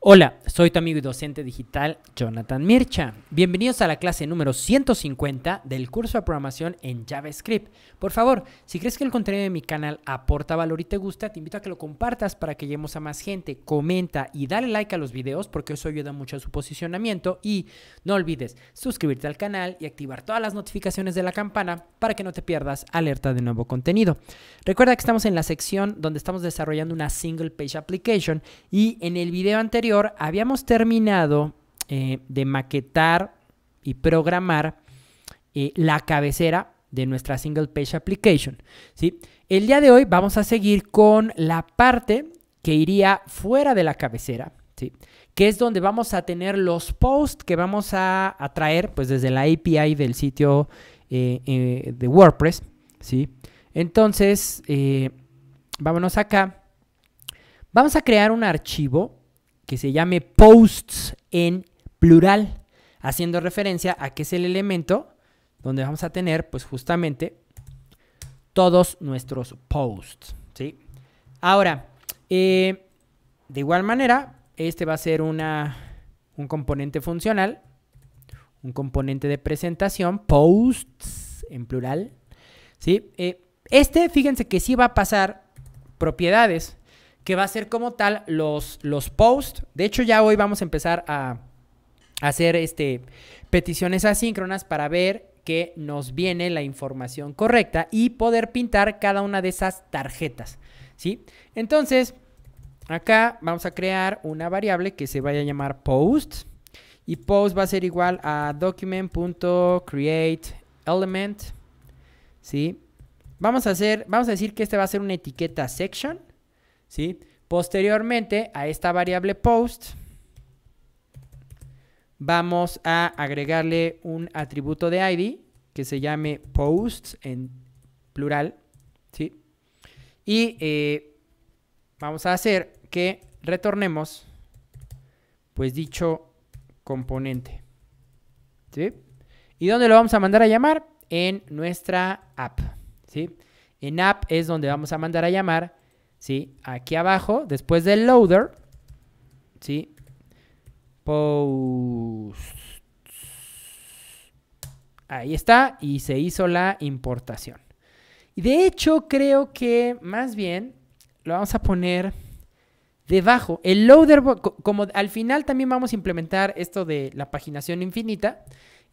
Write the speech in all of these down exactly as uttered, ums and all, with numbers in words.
Hola, soy tu amigo y docente digital Jonathan Mircha. Bienvenidos a la clase número ciento cincuenta del curso de programación en JavaScript. Por favor, si crees que el contenido de mi canal aporta valor y te gusta, te invito a que lo compartas para que lleguemos a más gente. Comenta y dale like a los videos porque eso ayuda mucho a su posicionamiento. Y no olvides suscribirte al canal y activar todas las notificaciones de la campana para que no te pierdas alerta de nuevo contenido. Recuerda que estamos en la sección donde estamos desarrollando una single page application y en el video anterior habíamos terminado eh, de maquetar y programar eh, la cabecera de nuestra single page application, ¿sí? El día de hoy vamos a seguir con la parte que iría fuera de la cabecera, ¿sí? Que es donde vamos a tener los posts que vamos a, a traer pues desde la A P I del sitio eh, eh, de WordPress, ¿sí? Entonces, eh, vámonos acá. Vamos a crear un archivo que se llame posts en plural, haciendo referencia a que es el elemento donde vamos a tener, pues justamente, todos nuestros posts, ¿sí? Ahora, eh, de igual manera, este va a ser una, un componente funcional, un componente de presentación, posts en plural, ¿sí? Eh, este, fíjense que sí va a pasar propiedades, que va a ser como tal los, los posts. De hecho, ya hoy vamos a empezar a hacer este, peticiones asíncronas para ver que nos viene la información correcta y poder pintar cada una de esas tarjetas, ¿sí? Entonces, acá vamos a crear una variable que se vaya a llamar post. Y post va a ser igual a document.createElement, ¿sí? Vamos a hacer, vamos a decir que este va a ser una etiqueta section, ¿sí? Posteriormente a esta variable post vamos a agregarle un atributo de I D que se llame posts en plural, ¿sí? Y eh, vamos a hacer que retornemos pues dicho componente, ¿sí? ¿Y dónde lo vamos a mandar a llamar? En nuestra app, ¿sí? En app es donde vamos a mandar a llamar, ¿sí? Aquí abajo, después del loader, ¿sí? Posts. Ahí está, y se hizo la importación. Y de hecho, creo que más bien lo vamos a poner debajo. El loader, como al final también vamos a implementar esto de la paginación infinita,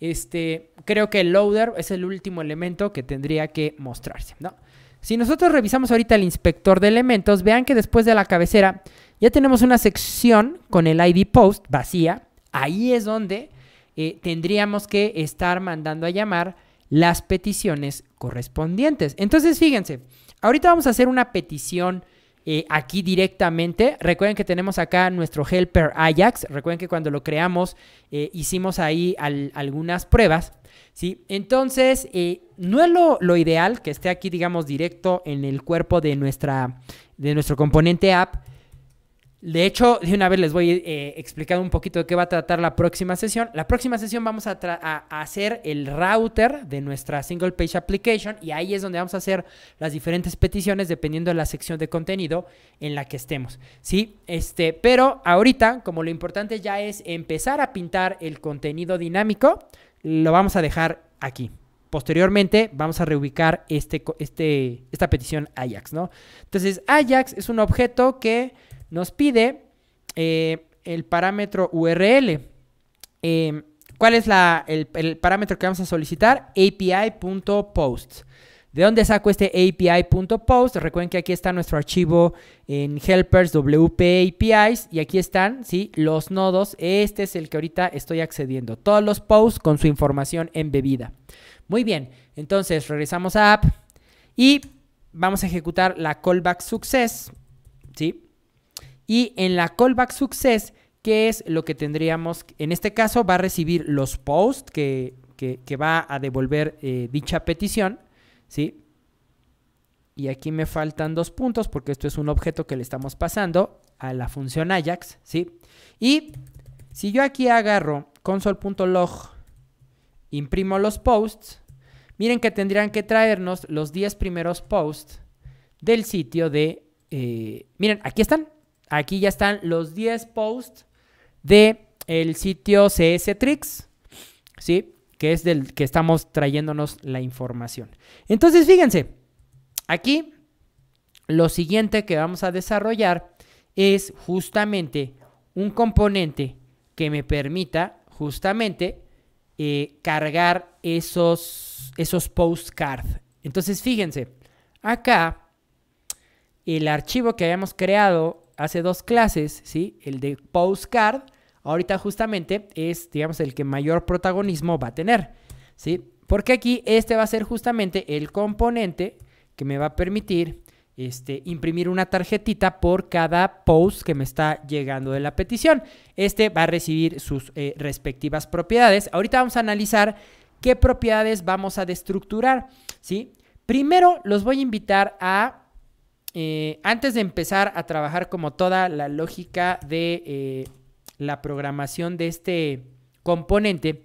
este, creo que el loader es el último elemento que tendría que mostrarse, ¿no? Si nosotros revisamos ahorita el inspector de elementos, vean que después de la cabecera ya tenemos una sección con el I D post vacía. Ahí es donde eh, tendríamos que estar mandando a llamar las peticiones correspondientes. Entonces, fíjense, ahorita vamos a hacer una petición eh, aquí directamente. Recuerden que tenemos acá nuestro helper Ajax. Recuerden que cuando lo creamos eh, hicimos ahí al, algunas pruebas, ¿sí? Entonces, eh, no es lo, lo ideal que esté aquí, digamos, directo en el cuerpo de, nuestra, de nuestro componente app. De hecho, de una vez les voy eh, explicando un poquito de qué va a tratar la próxima sesión. La próxima sesión vamos a, a, a hacer el router de nuestra single page application y ahí es donde vamos a hacer las diferentes peticiones dependiendo de la sección de contenido en la que estemos, ¿sí? Este, pero ahorita, como lo importante ya es empezar a pintar el contenido dinámico, lo vamos a dejar aquí. Posteriormente vamos a reubicar este, este, esta petición Ajax, ¿no? Entonces, Ajax es un objeto que nos pide eh, el parámetro U R L. Eh, ¿Cuál es la, el, el parámetro que vamos a solicitar? A P I punto post. ¿De dónde saco este A P I punto post? Recuerden que aquí está nuestro archivo en helpers wp-apis y aquí están, ¿sí? Los nodos. Este es el que ahorita estoy accediendo. Todos los posts con su información embebida. Muy bien. Entonces, regresamos a app y vamos a ejecutar la callback success, ¿sí? Y en la callback success, ¿qué es lo que tendríamos? En este caso, va a recibir los posts que, que, que va a devolver eh, dicha petición, ¿sí? Y aquí me faltan dos puntos porque esto es un objeto que le estamos pasando a la función Ajax, ¿sí? Y si yo aquí agarro console.log, imprimo los posts, miren que tendrían que traernos los diez primeros posts del sitio de... Eh, miren, aquí están. Aquí ya están los diez posts del sitio C S Tricks, ¿sí? Que es del que estamos trayéndonos la información. Entonces, fíjense, aquí lo siguiente que vamos a desarrollar es justamente un componente que me permita justamente eh, cargar esos, esos postcards. Entonces, fíjense, acá el archivo que habíamos creado hace dos clases, ¿sí? El de postcard, ahorita justamente es, digamos, el que mayor protagonismo va a tener, ¿sí? Porque aquí este va a ser justamente el componente que me va a permitir este, imprimir una tarjetita por cada post que me está llegando de la petición. Este va a recibir sus eh, respectivas propiedades. Ahorita vamos a analizar qué propiedades vamos a destructurar, ¿sí? Primero los voy a invitar a... Eh, antes de empezar a trabajar como toda la lógica de eh, la programación de este componente,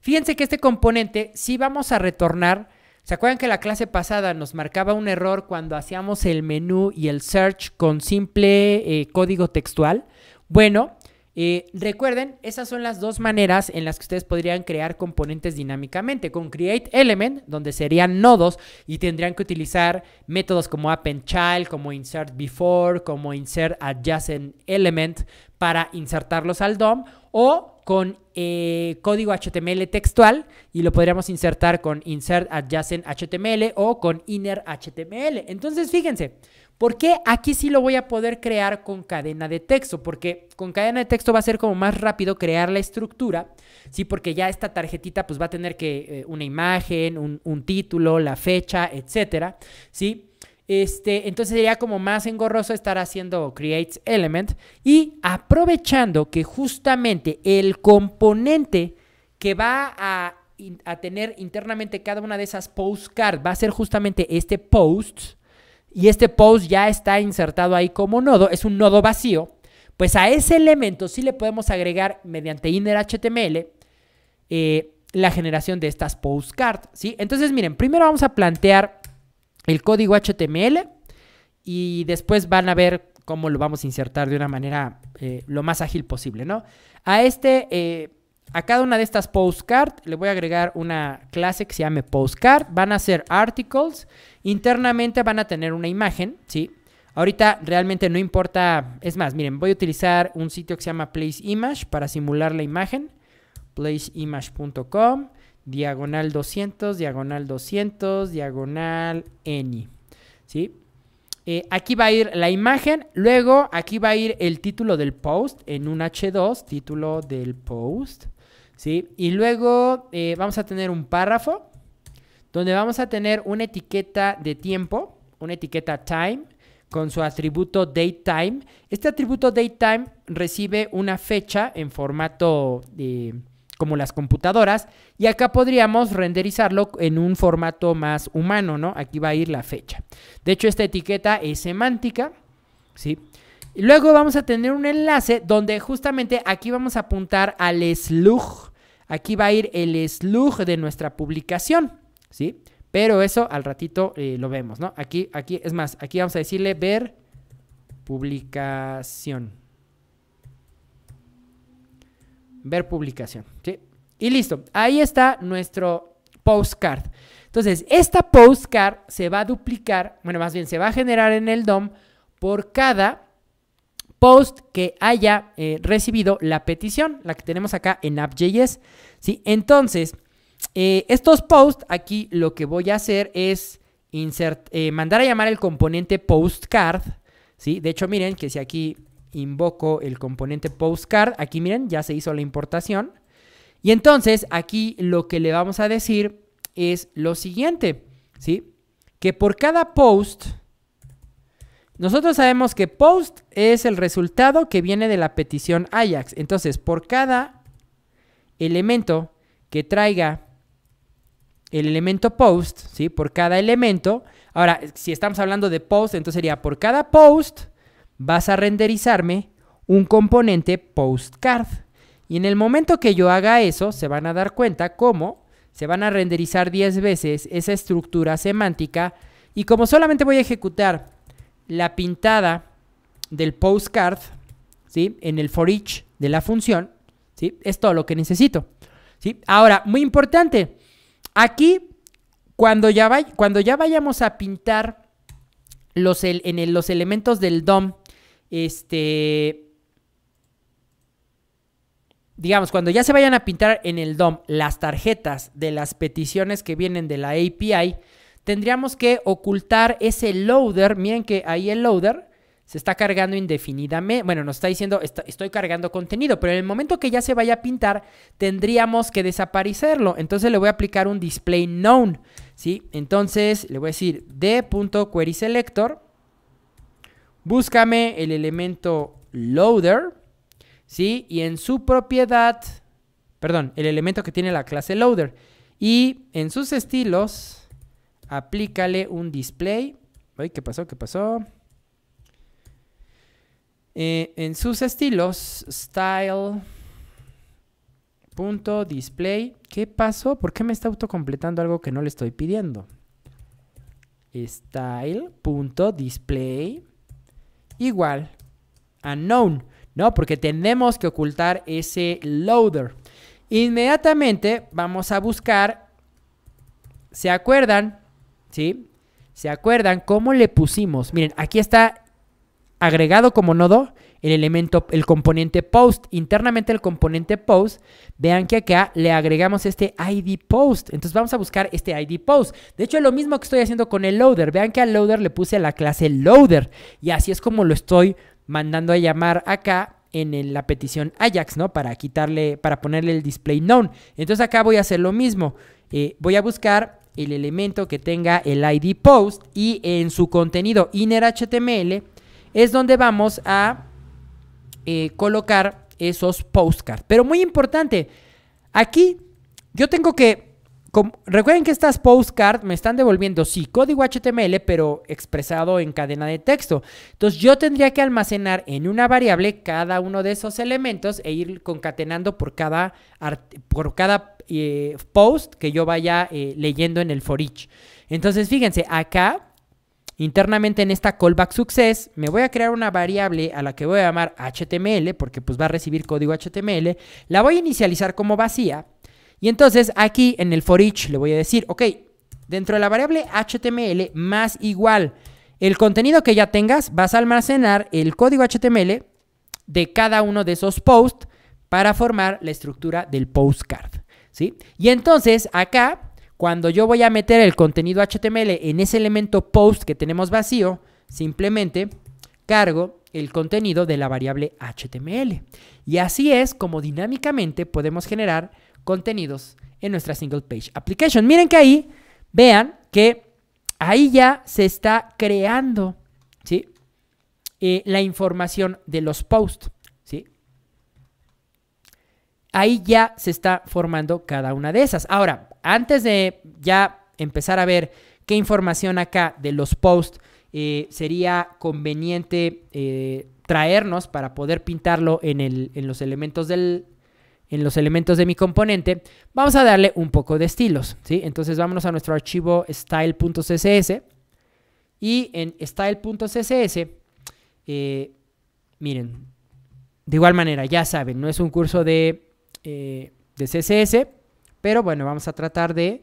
fíjense que este componente sí vamos a retornar. ¿Se acuerdan que la clase pasada nos marcaba un error cuando hacíamos el menú y el search con simple eh, código textual? Bueno, eh, recuerden, esas son las dos maneras en las que ustedes podrían crear componentes dinámicamente. Con create element, donde serían nodos y tendrían que utilizar métodos como appendChild, como insert before, como insert adjacent element para insertarlos al D O M, o con eh, código H T M L textual y lo podríamos insertar con insert adjacent H T M L o con inner H T M L. Entonces, fíjense, ¿por qué aquí sí lo voy a poder crear con cadena de texto? Porque con cadena de texto va a ser como más rápido crear la estructura, sí, porque ya esta tarjetita pues va a tener que eh, una imagen, un, un título, la fecha, etcétera, ¿sí? Este, entonces sería como más engorroso estar haciendo create element, y aprovechando que justamente el componente que va a, a tener internamente cada una de esas postcards va a ser justamente este post, y este post ya está insertado ahí como nodo, es un nodo vacío, pues a ese elemento sí le podemos agregar mediante inner H T M L eh, la generación de estas postcards, ¿sí? Entonces miren, primero vamos a plantear el código H T M L y después van a ver cómo lo vamos a insertar de una manera eh, lo más ágil posible, ¿no? A este, eh, a cada una de estas postcard le voy a agregar una clase que se llame postcard. Van a ser articles. Internamente van a tener una imagen, ¿sí? Ahorita realmente no importa. Es más, miren, voy a utilizar un sitio que se llama Place Image para simular la imagen. place image punto com. Diagonal doscientos, diagonal doscientos, diagonal any, ¿sí? Eh, aquí va a ir la imagen, luego aquí va a ir el título del post en un H dos, título del post, ¿sí? Y luego eh, vamos a tener un párrafo donde vamos a tener una etiqueta de tiempo, una etiqueta time, con su atributo datetime. Este atributo datetime recibe una fecha en formato de... como las computadoras, y acá podríamos renderizarlo en un formato más humano, ¿no? Aquí va a ir la fecha. De hecho, esta etiqueta es semántica, ¿sí? Y luego vamos a tener un enlace donde justamente aquí vamos a apuntar al slug. Aquí va a ir el slug de nuestra publicación, ¿sí? Pero eso al ratito eh, lo vemos, ¿no? Aquí, aquí, es más, aquí vamos a decirle ver publicación. Ver publicación, ¿sí? Y listo, ahí está nuestro postcard. Entonces, esta postcard se va a duplicar, bueno, más bien se va a generar en el D O M por cada post que haya eh, recibido la petición, la que tenemos acá en app punto js, ¿sí? Entonces, eh, estos posts, aquí lo que voy a hacer es insert, eh, mandar a llamar el componente postcard, ¿sí? De hecho, miren que si aquí... invoco el componente postcard, aquí miren, ya se hizo la importación, y entonces aquí lo que le vamos a decir es lo siguiente, ¿sí? Que por cada post, nosotros sabemos que post es el resultado que viene de la petición Ajax, entonces por cada elemento que traiga el elemento post, ¿sí? Por cada elemento, ahora si estamos hablando de post, entonces sería por cada post vas a renderizarme un componente postcard. Y en el momento que yo haga eso, se van a dar cuenta cómo se van a renderizar diez veces esa estructura semántica. Y como solamente voy a ejecutar la pintada del postcard, ¿sí? En el for each, de la función, ¿sí? Es todo lo que necesito, ¿sí? Ahora, muy importante, aquí cuando ya, vay, cuando ya vayamos a pintar los, el, en el, los elementos del D O M, este, digamos, cuando ya se vayan a pintar en el D O M las tarjetas de las peticiones que vienen de la A P I, tendríamos que ocultar ese loader. Miren que ahí el loader se está cargando indefinidamente. Bueno, nos está diciendo, está, estoy cargando contenido, pero en el momento que ya se vaya a pintar, tendríamos que desaparecerlo. Entonces le voy a aplicar un display known, ¿sí? Entonces le voy a decir d.querySelector, búscame el elemento loader, ¿sí? Y en su propiedad, perdón, el elemento que tiene la clase loader, y en sus estilos, aplícale un display. Ay, ¿qué pasó? ¿Qué pasó? Eh, en sus estilos, style.display. ¿Qué pasó? ¿Por qué me está autocompletando algo que no le estoy pidiendo? Style.display igual a known. No, porque tenemos que ocultar ese loader. Inmediatamente vamos a buscar. ¿Se acuerdan? ¿Sí? ¿Se acuerdan cómo le pusimos? Miren, aquí está agregado como nodo el elemento, el componente post. Internamente el componente post, vean que acá le agregamos este I D post. Entonces vamos a buscar este I D post. De hecho, es lo mismo que estoy haciendo con el loader. Vean que al loader le puse la clase loader. Y así es como lo estoy mandando a llamar acá en la petición Ajax, ¿no? Para quitarle, para ponerle el display known. Entonces acá voy a hacer lo mismo. Eh, voy a buscar el elemento que tenga el I D post y en su contenido inner H T M L es donde vamos a eh, colocar esos postcards. Pero muy importante, aquí yo tengo que, com, recuerden que estas postcards me están devolviendo, sí, código H T M L, pero expresado en cadena de texto. Entonces yo tendría que almacenar en una variable cada uno de esos elementos e ir concatenando por cada, por cada eh, post que yo vaya eh, leyendo en el for each. Entonces fíjense, acá internamente en esta callback success me voy a crear una variable a la que voy a llamar H T M L, porque pues va a recibir código H T M L. La voy a inicializar como vacía y entonces aquí en el for each le voy a decir, ok, dentro de la variable H T M L más igual el contenido que ya tengas, vas a almacenar el código H T M L de cada uno de esos posts para formar la estructura del postcard, ¿sí? Y entonces acá, cuando yo voy a meter el contenido H T M L en ese elemento post que tenemos vacío, simplemente cargo el contenido de la variable H T M L. Y así es como dinámicamente podemos generar contenidos en nuestra Single Page Application. Miren que ahí, vean que ahí ya se está creando, ¿sí? eh, la información de los posts, ¿sí? Ahí ya se está formando cada una de esas. Ahora, antes de ya empezar a ver qué información acá de los posts eh, sería conveniente eh, traernos para poder pintarlo en, el, en, los elementos del, en los elementos de mi componente, vamos a darle un poco de estilos, ¿sí? Entonces vámonos a nuestro archivo style.css y en style.css, eh, miren, de igual manera, ya saben, no es un curso de... Eh, de C S S, pero bueno, vamos a tratar de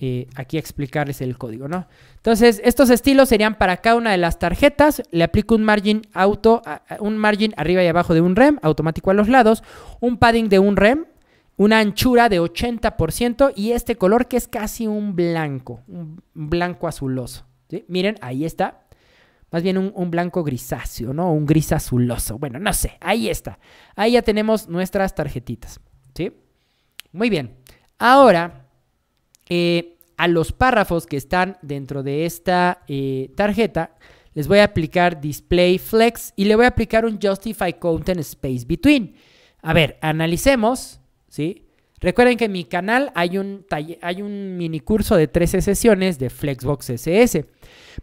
eh, aquí explicarles el código, ¿no? Entonces, estos estilos serían para cada una de las tarjetas. Le aplico un margin auto, un margin arriba y abajo de un rem, automático a los lados, un padding de un rem, una anchura de ochenta por ciento y este color que es casi un blanco, un blanco azuloso, ¿sí? Miren, ahí está. Más bien un, un blanco grisáceo, ¿no? Un gris azuloso. Bueno, no sé. Ahí está. Ahí ya tenemos nuestras tarjetitas, ¿sí? Muy bien. Ahora, eh, a los párrafos que están dentro de esta eh, tarjeta, les voy a aplicar display flex y le voy a aplicar un justify content space between. A ver, analicemos, ¿sí? Recuerden que en mi canal hay un, hay un mini curso de trece sesiones de Flexbox C S S.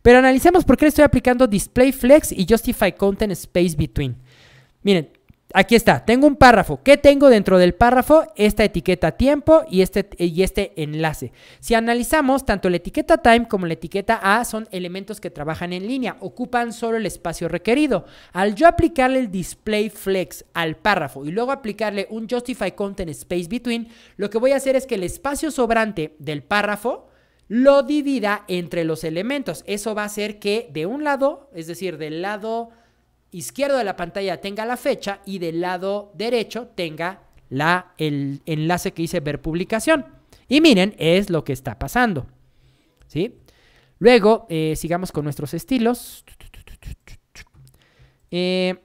Pero analicemos por qué le estoy aplicando display flex y justify content space between. Miren, Aquí está, tengo un párrafo. ¿Qué tengo dentro del párrafo? Esta etiqueta tiempo y este, y este enlace. Si analizamos, tanto la etiqueta time como la etiqueta a son elementos que trabajan en línea, ocupan solo el espacio requerido. Al yo aplicarle el display flex al párrafo y luego aplicarle un justify content space between, lo que voy a hacer es que el espacio sobrante del párrafo lo divida entre los elementos. Eso va a hacer que de un lado, es decir, del lado izquierdo de la pantalla tenga la fecha y del lado derecho tenga la, el enlace que hice ver publicación. Y miren, es lo que está pasando, ¿sí? Luego, eh, sigamos con nuestros estilos. Eh,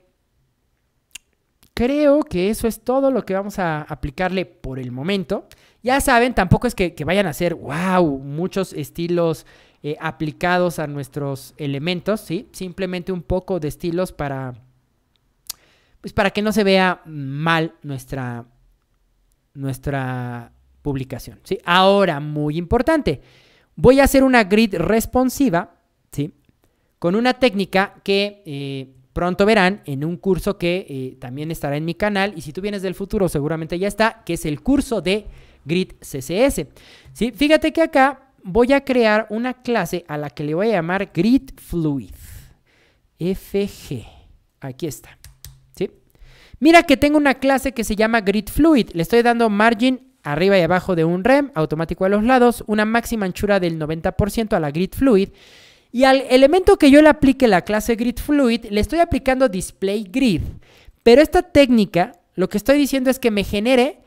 creo que eso es todo lo que vamos a aplicarle por el momento. Ya saben, tampoco es que, que vayan a hacer, wow, muchos estilos Eh, aplicados a nuestros elementos, ¿sí? Simplemente un poco de estilos para, pues para que no se vea mal nuestra, nuestra publicación, ¿sí? Ahora, muy importante, voy a hacer una grid responsiva, ¿sí? Con una técnica que eh, pronto verán en un curso que eh, también estará en mi canal, y si tú vienes del futuro seguramente ya está, que es el curso de Grid C S S, ¿sí? Fíjate que acá voy a crear una clase a la que le voy a llamar Grid Fluid F G. Aquí está, ¿sí? Mira que tengo una clase que se llama Grid Fluid. Le estoy dando margin arriba y abajo de un rem, automático a los lados, una máxima anchura del noventa por ciento a la Grid Fluid. Y al elemento que yo le aplique la clase Grid Fluid, le estoy aplicando Display Grid. Pero esta técnica, lo que estoy diciendo es que me genere,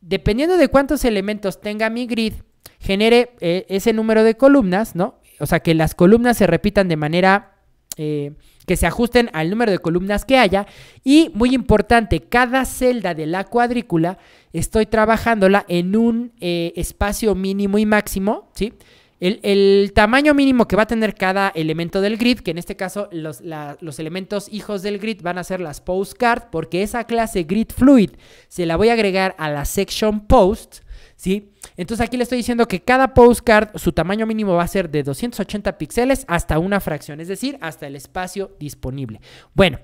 dependiendo de cuántos elementos tenga mi grid, genere eh, ese número de columnas, ¿no? O sea, que las columnas se repitan de manera eh, que se ajusten al número de columnas que haya. Y, muy importante, cada celda de la cuadrícula estoy trabajándola en un eh, espacio mínimo y máximo, ¿sí? El, el tamaño mínimo que va a tener cada elemento del grid, que en este caso los, la, los elementos hijos del grid van a ser las postcard, porque esa clase grid fluid se la voy a agregar a la section post, ¿sí? Entonces aquí le estoy diciendo que cada postcard, su tamaño mínimo va a ser de doscientos ochenta píxeles hasta una fracción, es decir, hasta el espacio disponible. Bueno,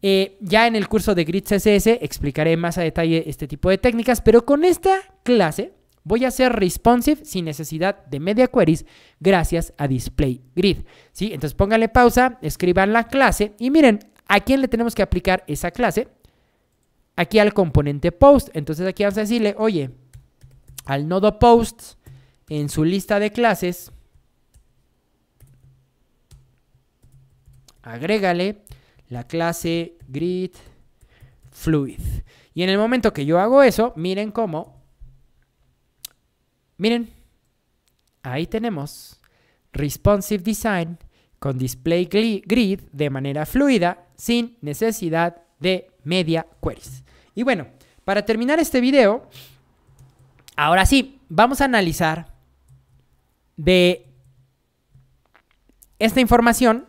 eh, ya en el curso de Grid C S S explicaré más a detalle este tipo de técnicas, pero con esta clase voy a hacer responsive sin necesidad de media queries gracias a Display Grid, ¿sí? Entonces pónganle pausa, escriban la clase y miren, ¿a quién le tenemos que aplicar esa clase? Aquí al componente post. Entonces aquí vamos a decirle, oye, al nodo post, en su lista de clases, agrégale la clase grid fluid. Y en el momento que yo hago eso, miren cómo, miren, ahí tenemos responsive design con display grid de manera fluida sin necesidad de media queries. Y bueno, para terminar este video, ahora sí, vamos a analizar de esta información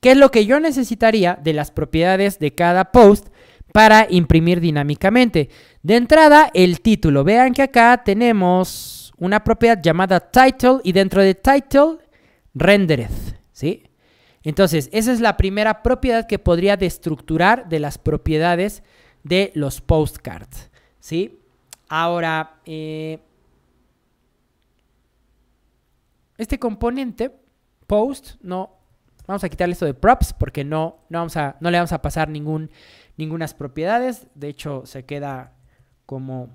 qué es lo que yo necesitaría de las propiedades de cada post para imprimir dinámicamente. De entrada, el título. Vean que acá tenemos una propiedad llamada title y dentro de title, rendered, ¿sí? Entonces, esa es la primera propiedad que podría destructurar de las propiedades de los postcards, ¿sí? Ahora, eh, este componente, post, no, vamos a quitarle esto de props porque no, no, vamos a, no le vamos a pasar ningún, ningunas propiedades. De hecho, se queda como,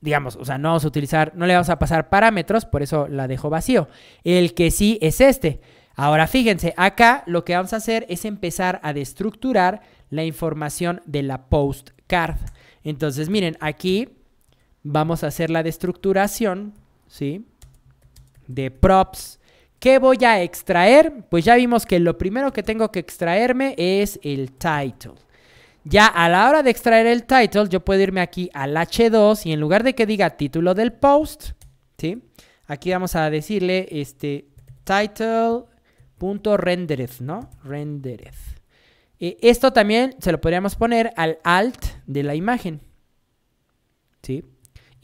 digamos, o sea, no vamos a utilizar, no le vamos a pasar parámetros, por eso la dejo vacío. El que sí es este. Ahora, fíjense, acá lo que vamos a hacer es empezar a destructurar la información de la postcard. Entonces, miren, aquí vamos a hacer la destructuración, ¿sí? De props. ¿Qué voy a extraer? Pues ya vimos que lo primero que tengo que extraerme es el title. Ya a la hora de extraer el title, yo puedo irme aquí al hache dos y en lugar de que diga título del post, ¿sí? Aquí vamos a decirle este title.rendered, ¿no? Rendered. Esto también se lo podríamos poner al alt de la imagen, ¿sí?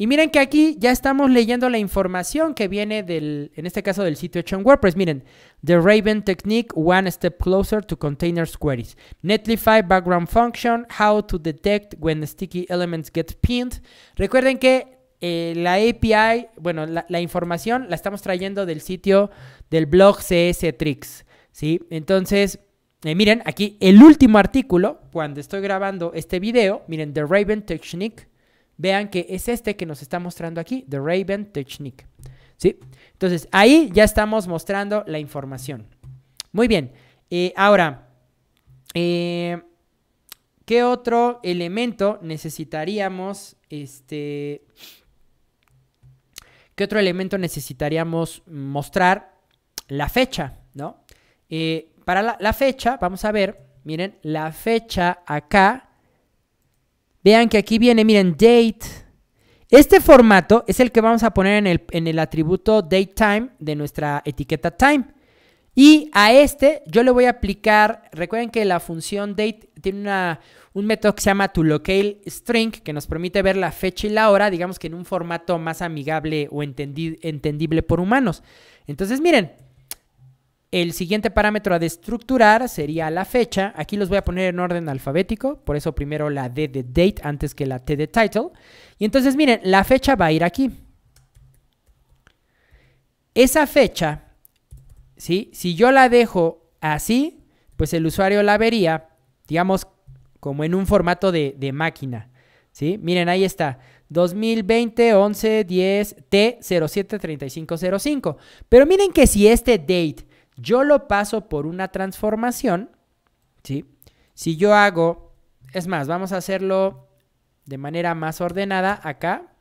Y miren que aquí ya estamos leyendo la información que viene del, en este caso del sitio hecho en WordPress. Miren, The Raven Technique, One Step Closer to Containers Queries. Netlify Background Function, How to Detect When Sticky Elements Get Pinned. Recuerden que eh, la A P I, bueno, la, la información la estamos trayendo del sitio del blog C S Tricks, ¿sí? Entonces, eh, miren, aquí el último artículo, cuando estoy grabando este video, miren, The Raven Technique. Vean que es este que nos está mostrando aquí, The Raven Technique, ¿sí? Entonces, ahí ya estamos mostrando la información. Muy bien. Eh, ahora, eh, ¿qué otro elemento necesitaríamos? Este, ¿Qué otro elemento necesitaríamos mostrar? La fecha, ¿no? Eh, para la, la fecha, vamos a ver, miren, la fecha acá. Vean que aquí viene, miren, date. Este formato es el que vamos a poner en el, en el atributo dateTime de nuestra etiqueta time. Y a este yo le voy a aplicar, recuerden que la función date tiene una, un método que se llama toLocateString, que nos permite ver la fecha y la hora, digamos que en un formato más amigable o entendi, entendible por humanos. Entonces, miren, el siguiente parámetro a destructurar sería la fecha. Aquí los voy a poner en orden alfabético. Por eso primero la D de date antes que la T de title. Y entonces, miren, la fecha va a ir aquí. Esa fecha, ¿sí? Si yo la dejo así, pues el usuario la vería, digamos, como en un formato de, de máquina, ¿sí? Miren, ahí está. dos mil veinte, once, diez, T cero siete, treinta y cinco cero cinco. Pero miren que si este date yo lo paso por una transformación, ¿sí? Si yo hago, es más, vamos a hacerlo de manera más ordenada acá.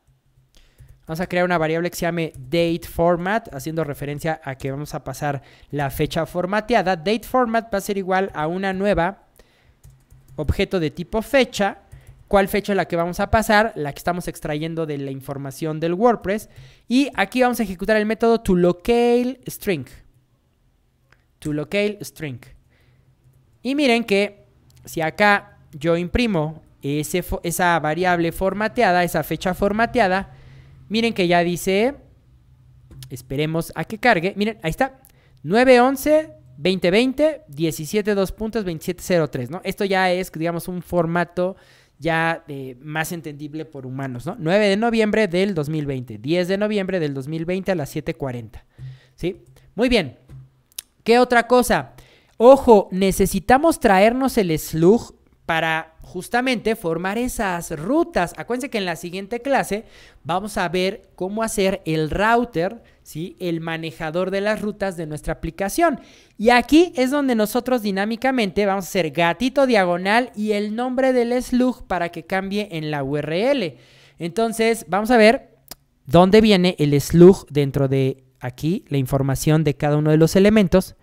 Vamos a crear una variable que se llame DateFormat, haciendo referencia a que vamos a pasar la fecha formateada. DateFormat va a ser igual a una nueva objeto de tipo fecha. ¿Cuál fecha es la que vamos a pasar? La que estamos extrayendo de la información del WordPress. Y aquí vamos a ejecutar el método toLocateString. toLocateString. Y miren que si acá yo imprimo ese, esa variable formateada, esa fecha formateada, miren que ya dice, esperemos a que cargue, miren, ahí está, nueve, once, veinte, veinte, diecisiete, dos puntos, veintisiete, cero tres, ¿no? Esto ya es, digamos, un formato ya eh, más entendible por humanos, ¿no? nueve de noviembre del dos mil veinte, diez de noviembre del dos mil veinte a las siete cuarenta, ¿sí? Muy bien. ¿Qué otra cosa? Ojo, necesitamos traernos el slug para justamente formar esas rutas. Acuérdense que en la siguiente clase vamos a ver cómo hacer el router, ¿sí? El manejador de las rutas de nuestra aplicación. Y aquí es donde nosotros dinámicamente vamos a hacer gatito diagonal y el nombre del slug para que cambie en la U R L. Entonces, vamos a ver dónde viene el slug dentro de aquí, la información de cada uno de los elementos.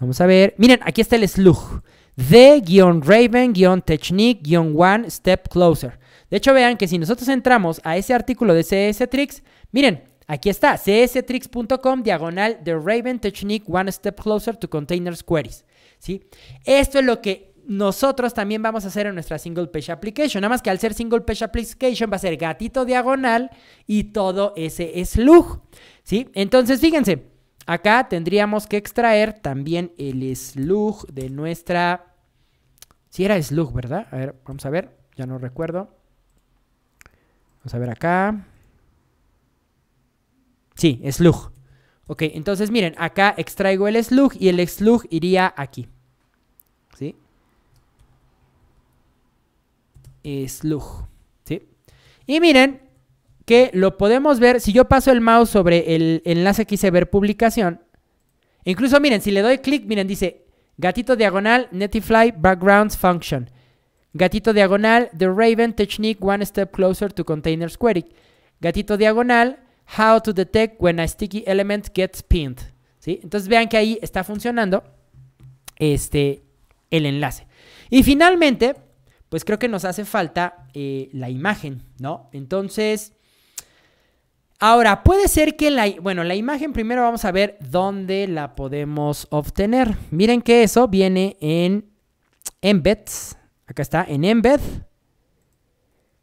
Vamos a ver. Miren, aquí está el slug. D-Raven-Technique-One Step Closer. De hecho, vean que si nosotros entramos a ese artículo de C S Tricks, miren, aquí está, C S Tricks punto com, diagonal The Raven Technique One Step Closer to Containers Queries, ¿sí? Esto es lo que nosotros también vamos a hacer en nuestra Single Page Application. Nada más que al ser Single Page Application va a ser gatito diagonal y todo ese slug, ¿sí? Entonces, fíjense. Acá tendríamos que extraer también el slug de nuestra... Sí, era slug, ¿verdad? A ver, vamos a ver. Ya no recuerdo. Vamos a ver acá. Sí, slug. Ok, entonces miren, acá extraigo el slug y el slug iría aquí. ¿Sí? Slug. ¿Sí? Y miren... que lo podemos ver, si yo paso el mouse sobre el enlace que hice ver publicación, incluso miren, si le doy clic, miren, dice gatito diagonal, Netlify Backgrounds Function, gatito diagonal, The Raven Technique One Step Closer to Containers Query, gatito diagonal, How to Detect When a Sticky Element Gets Pinned, ¿sí? Entonces vean que ahí está funcionando este, el enlace. Y finalmente, pues creo que nos hace falta eh, la imagen, ¿no? Entonces... Ahora, puede ser que la... Bueno, la imagen primero vamos a ver dónde la podemos obtener. Miren que eso viene en Embeds. Acá está, en Embed.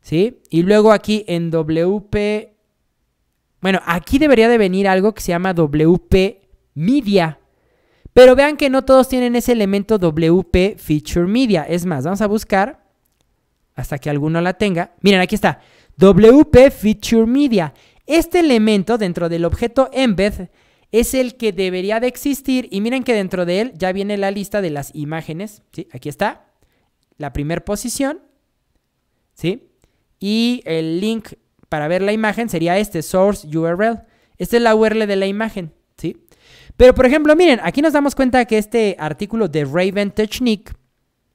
¿sí? Y luego aquí en W P... Bueno, aquí debería de venir algo que se llama W P Media. Pero vean que no todos tienen ese elemento W P Feature Media. Es más, vamos a buscar hasta que alguno la tenga. Miren, aquí está. W P Feature Media. Este elemento dentro del objeto embed es el que debería de existir. Y miren que dentro de él ya viene la lista de las imágenes. ¿Sí? Aquí está. La primera posición. ¿Sí? Y el link para ver la imagen sería este, source U R L. Esta es la U R L de la imagen. ¿Sí? Pero, por ejemplo, miren, aquí nos damos cuenta que este artículo de Raven Technique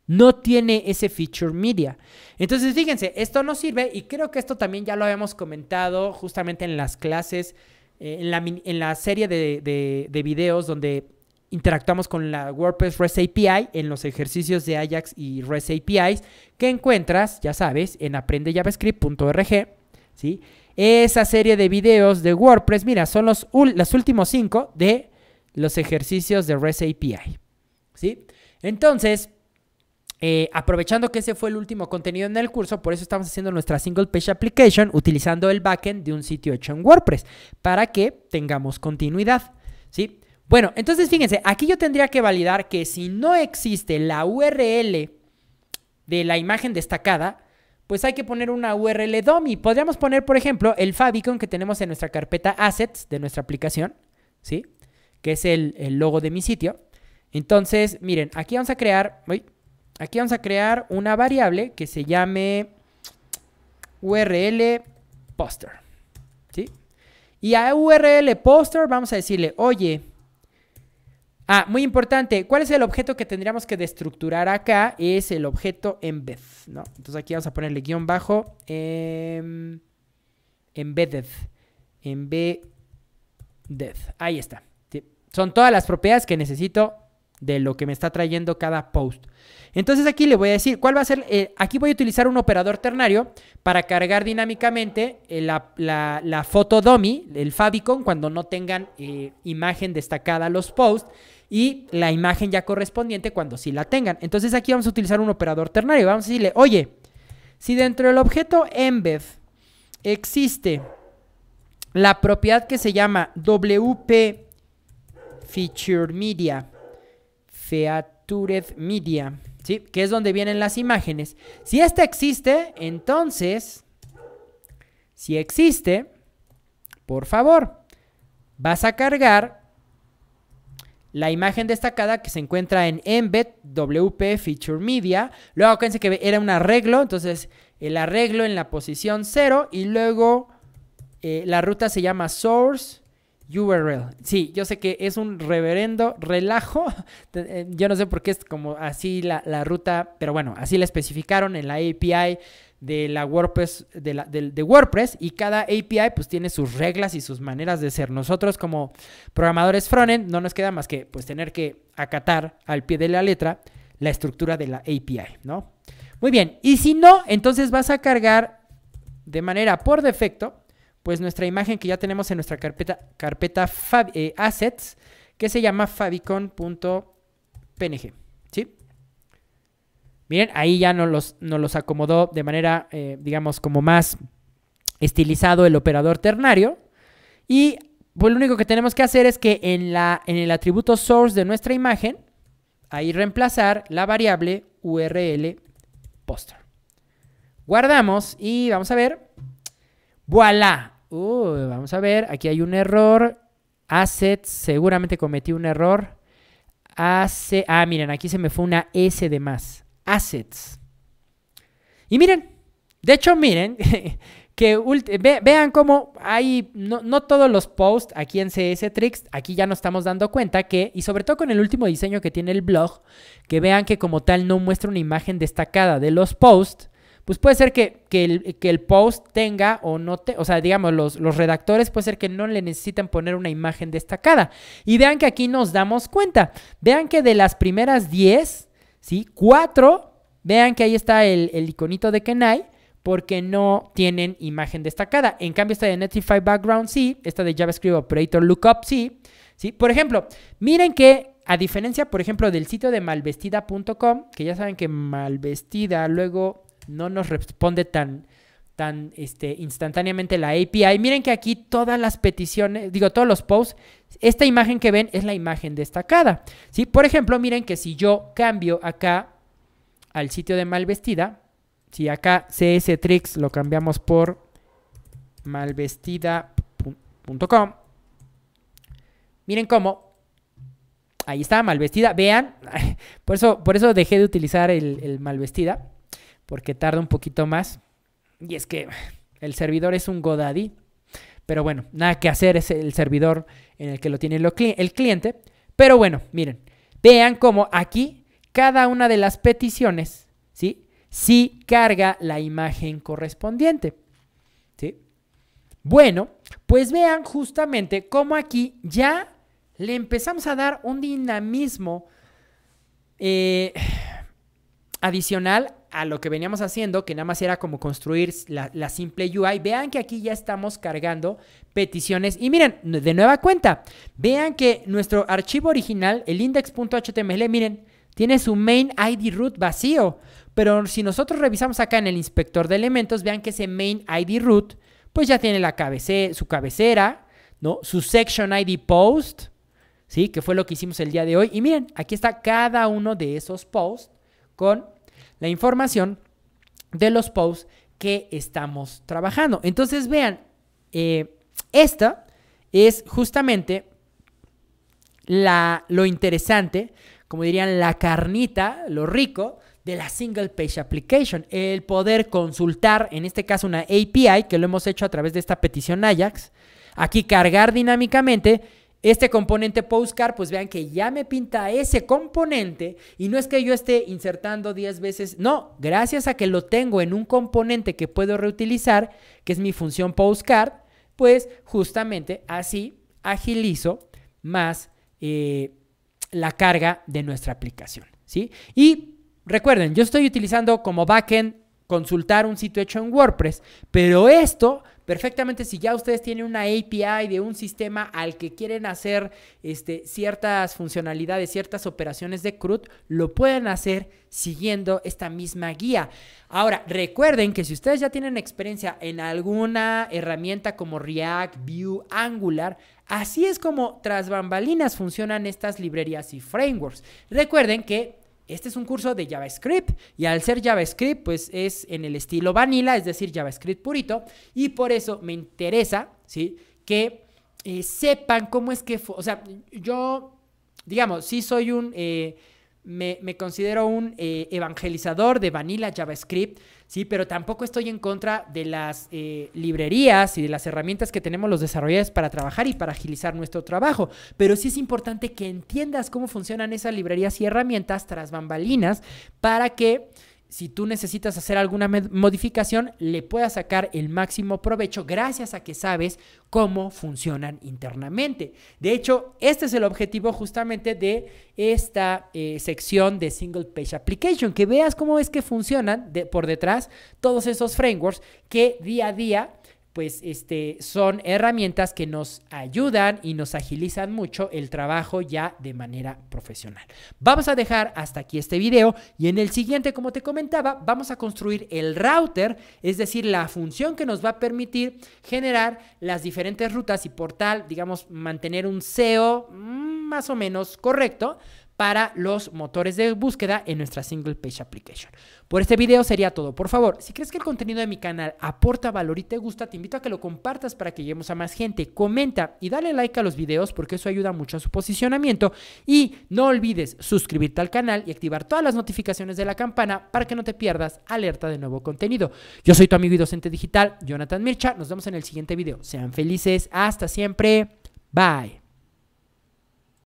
no tiene ese feature media. Entonces, fíjense, esto nos sirve y creo que esto también ya lo habíamos comentado justamente en las clases, eh, en, la, en la serie de, de, de videos donde interactuamos con la WordPress REST A P I en los ejercicios de Ajax y REST A P Is que encuentras, ya sabes, en aprende javascript punto org, ¿sí? Esa serie de videos de WordPress, mira, son los, los últimos cinco de los ejercicios de REST A P I, ¿sí? Entonces, eh, aprovechando que ese fue el último contenido en el curso, por eso estamos haciendo nuestra Single Page Application utilizando el backend de un sitio hecho en WordPress para que tengamos continuidad, ¿sí? Bueno, entonces fíjense, aquí yo tendría que validar que si no existe la U R L de la imagen destacada, pues hay que poner una U R L dummy. Podríamos poner, por ejemplo, el favicon que tenemos en nuestra carpeta assets de nuestra aplicación, ¿sí? Que es el, el logo de mi sitio. Entonces, miren, aquí vamos a crear... Uy, Aquí vamos a crear una variable que se llame U R L poster, ¿sí? Y a U R L poster vamos a decirle, oye, ah, muy importante, ¿cuál es el objeto que tendríamos que destructurar acá? Es el objeto embed, ¿no? Entonces aquí vamos a ponerle guión bajo eh, embedded, embedded, ahí está, ¿sí? Son todas las propiedades que necesito de lo que me está trayendo cada post. Entonces aquí le voy a decir cuál va a ser, eh, aquí voy a utilizar un operador ternario para cargar dinámicamente eh, la, la, la foto dummy, el favicon, cuando no tengan eh, imagen destacada los posts, y la imagen ya correspondiente cuando sí la tengan. Entonces aquí vamos a utilizar un operador ternario. Vamos a decirle, oye, si dentro del objeto embed existe la propiedad que se llama W P Feature Media, Featured Media, ¿sí? Que es donde vienen las imágenes. Si esta existe, entonces, si existe, por favor, vas a cargar la imagen destacada que se encuentra en embed W P Feature Media. Luego, acuérdense que era un arreglo, entonces el arreglo en la posición cero y luego eh, la ruta se llama source U R L. Sí, yo sé que es un reverendo relajo. Yo no sé por qué es como así la, la ruta, pero bueno, así la especificaron en la A P I de la WordPress, de, la, de, de WordPress, y cada A P I pues tiene sus reglas y sus maneras de ser. Nosotros como programadores frontend no nos queda más que pues tener que acatar al pie de la letra la estructura de la A P I, ¿no? Muy bien, y si no, entonces vas a cargar de manera por defecto pues nuestra imagen que ya tenemos en nuestra carpeta, carpeta fab, eh, assets, que se llama favicon.png, ¿sí? Miren, ahí ya nos los, nos los acomodó de manera, eh, digamos, como más estilizado el operador ternario. Y pues lo único que tenemos que hacer es que en, la, en el atributo source de nuestra imagen, ahí reemplazar la variable U R L poster. Guardamos y vamos a ver... ¡Voilá! Uh, vamos a ver, aquí hay un error. Assets, seguramente cometí un error. Ace, ah, miren, aquí se me fue una S de más. Assets. Y miren, de hecho, miren, que ve, vean cómo hay, no, no todos los posts aquí en C S Tricks, aquí ya nos estamos dando cuenta que, y sobre todo con el último diseño que tiene el blog, que vean que como tal no muestra una imagen destacada de los posts, pues puede ser que, que, el, que el post tenga o no, te, o sea, digamos, los, los redactores puede ser que no le necesitan poner una imagen destacada. Y vean que aquí nos damos cuenta. Vean que de las primeras diez, ¿sí? cuatro, vean que ahí está el, el iconito de Kenai, porque no tienen imagen destacada. En cambio, esta de Netlify Background sí, esta de JavaScript Operator Lookup sí, sí. Por ejemplo, miren que a diferencia, por ejemplo, del sitio de malvestida punto com, que ya saben que malvestida luego... no nos responde tan, tan este, instantáneamente la A P I. Miren que aquí todas las peticiones, digo, todos los posts, esta imagen que ven es la imagen destacada, ¿sí? Por ejemplo, miren que si yo cambio acá al sitio de Malvestida, si acá C S Tricks lo cambiamos por malvestida punto com, miren cómo. Ahí está, Malvestida. Vean, por eso, por eso dejé de utilizar el, el Malvestida, porque tarda un poquito más. Y es que el servidor es un GoDaddy, pero bueno, nada que hacer, es el servidor en el que lo tiene lo, el cliente. Pero bueno, miren, vean cómo aquí cada una de las peticiones, ¿sí? Sí carga la imagen correspondiente, ¿sí? Bueno, pues vean justamente cómo aquí ya le empezamos a dar un dinamismo eh, adicional a lo que veníamos haciendo, que nada más era como construir la, la simple U I. Vean que aquí ya estamos cargando peticiones. Y miren, de nueva cuenta, vean que nuestro archivo original, el index punto H T M L, miren, tiene su main I D root vacío. Pero si nosotros revisamos acá en el inspector de elementos, vean que ese main I D root, pues ya tiene la cabece- su cabecera, ¿no? Su section I D post, ¿sí? Que fue lo que hicimos el día de hoy. Y miren, aquí está cada uno de esos posts con la información de los posts que estamos trabajando. Entonces, vean, eh, esta es justamente la, lo interesante, como dirían, la carnita, lo rico de la Single Page Application. El poder consultar, en este caso, una A P I, que lo hemos hecho a través de esta petición Ajax. Aquí cargar dinámicamente este componente postcard, pues vean que ya me pinta ese componente y no es que yo esté insertando diez veces, no, gracias a que lo tengo en un componente que puedo reutilizar, que es mi función postcard, pues justamente así agilizo más eh, la carga de nuestra aplicación, ¿sí? Y recuerden, yo estoy utilizando como backend consultar un sitio hecho en WordPress, pero esto perfectamente, si ya ustedes tienen una A P I de un sistema al que quieren hacer este, ciertas funcionalidades, ciertas operaciones de CRUD, lo pueden hacer siguiendo esta misma guía. Ahora, recuerden que si ustedes ya tienen experiencia en alguna herramienta como React, Vue, Angular, así es como tras bambalinas funcionan estas librerías y frameworks. Recuerden que este es un curso de JavaScript y al ser JavaScript, pues es en el estilo vanilla, es decir, JavaScript purito. Y por eso me interesa, ¿sí? Que eh, sepan cómo es que, o sea, yo, digamos, sí soy un, eh, me, me considero un eh, evangelizador de vanilla JavaScript, ¿sí? Pero tampoco estoy en contra de las eh, librerías y de las herramientas que tenemos los desarrolladores para trabajar y para agilizar nuestro trabajo. Pero sí es importante que entiendas cómo funcionan esas librerías y herramientas tras bambalinas para que si tú necesitas hacer alguna modificación, le puedas sacar el máximo provecho gracias a que sabes cómo funcionan internamente. De hecho, este es el objetivo justamente de esta eh, sección de Single Page Application, que veas cómo es que funcionan de, por detrás todos esos frameworks que día a día pues este, son herramientas que nos ayudan y nos agilizan mucho el trabajo ya de manera profesional. Vamos a dejar hasta aquí este video y en el siguiente, como te comentaba, vamos a construir el router, es decir, la función que nos va a permitir generar las diferentes rutas y por tal, digamos, mantener un S E O más o menos correcto para los motores de búsqueda en nuestra Single Page Application. Por este video sería todo. Por favor, si crees que el contenido de mi canal aporta valor y te gusta, te invito a que lo compartas para que lleguemos a más gente. Comenta y dale like a los videos porque eso ayuda mucho a su posicionamiento. Y no olvides suscribirte al canal y activar todas las notificaciones de la campana para que no te pierdas alerta de nuevo contenido. Yo soy tu amigo y docente digital, Jonathan Mircha. Nos vemos en el siguiente video. Sean felices. Hasta siempre. Bye.